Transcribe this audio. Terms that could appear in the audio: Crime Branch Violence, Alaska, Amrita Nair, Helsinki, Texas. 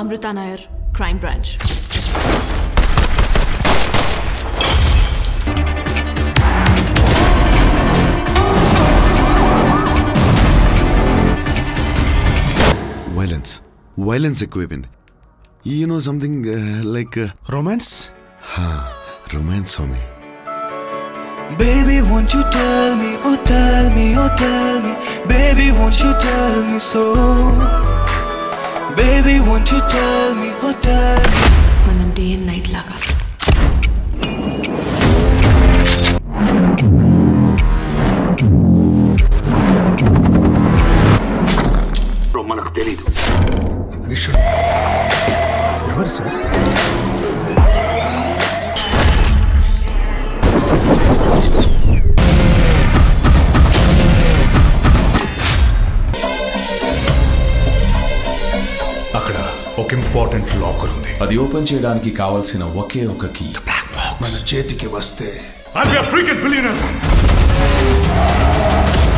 Amrita Nair, Crime Branch. Violence. Violence equivalent. You know something like romance? Ha, romance, homie. Baby, won't you tell me, oh tell me, oh tell me. Baby, won't you tell me so? Baby, won't you tell me, oh tell me. Manam day and night laga. Bro, manaku telidu. Vishu. Evaru sir? ఒక important locker ఉంది. అది open చేయడానికి కావాల్సిన ఒకే ఒక key. The black box మన చేతికి వస్తే I will be a freaking billionaire.